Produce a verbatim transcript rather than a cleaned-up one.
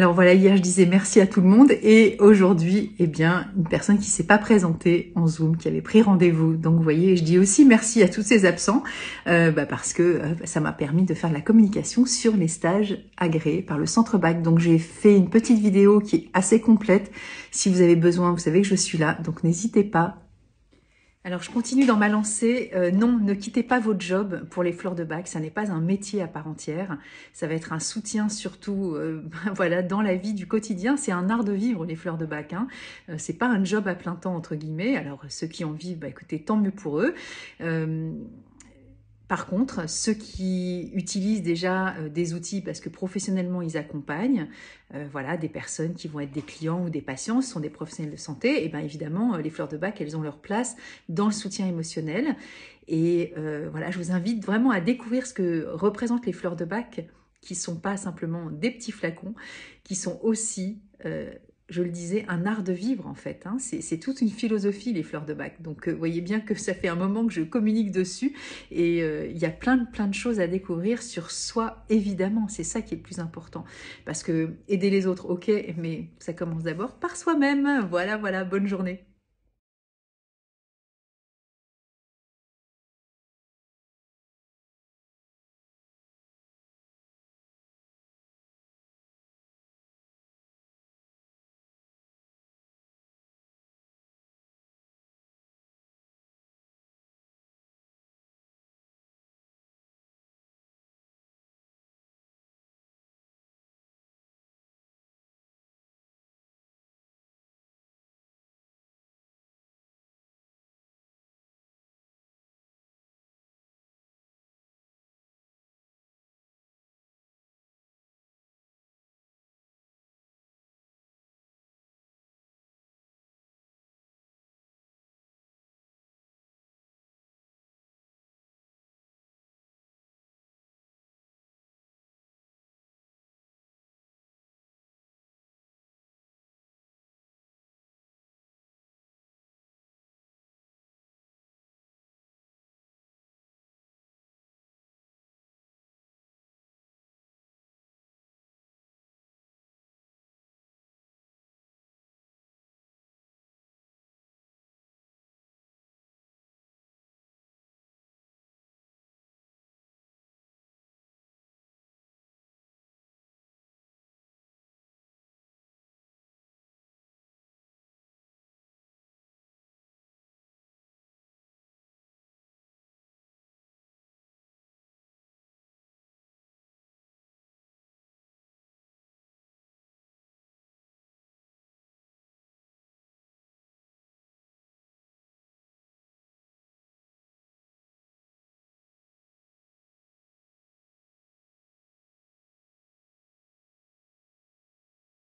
Alors voilà, hier je disais merci à tout le monde et aujourd'hui, eh bien, une personne qui s'est pas présentée en Zoom, qui avait pris rendez-vous. Donc vous voyez, je dis aussi merci à tous ces absents euh, bah, parce que euh, ça m'a permis de faire de la communication sur les stages agréés par le Centre Bac. Donc j'ai fait une petite vidéo qui est assez complète. Si vous avez besoin, vous savez que je suis là, donc n'hésitez pas. Alors, je continue dans ma lancée. Euh, non, ne quittez pas votre job pour les fleurs de bac. Ça n'est pas un métier à part entière. Ça va être un soutien surtout euh, ben voilà, dans la vie du quotidien. C'est un art de vivre, les fleurs de bac. Hein. Euh, c'est pas un job à plein temps, entre guillemets. Alors, ceux qui en vivent, bah, écoutez, tant mieux pour eux. Euh, Par contre, ceux qui utilisent déjà des outils parce que professionnellement, ils accompagnent euh, voilà, des personnes qui vont être des clients ou des patients, ce sont des professionnels de santé, et bien évidemment, les fleurs de bac, elles ont leur place dans le soutien émotionnel. Et euh, voilà, je vous invite vraiment à découvrir ce que représentent les fleurs de bac, qui ne sont pas simplement des petits flacons, qui sont aussi... Euh, je le disais, un art de vivre en fait. Hein. C'est toute une philosophie, les fleurs de bac. Donc, vous euh, voyez bien que ça fait un moment que je communique dessus et il euh, y a plein de, plein de choses à découvrir sur soi, évidemment. C'est ça qui est le plus important. Parce que aider les autres, ok, mais ça commence d'abord par soi-même. Voilà, voilà, bonne journée.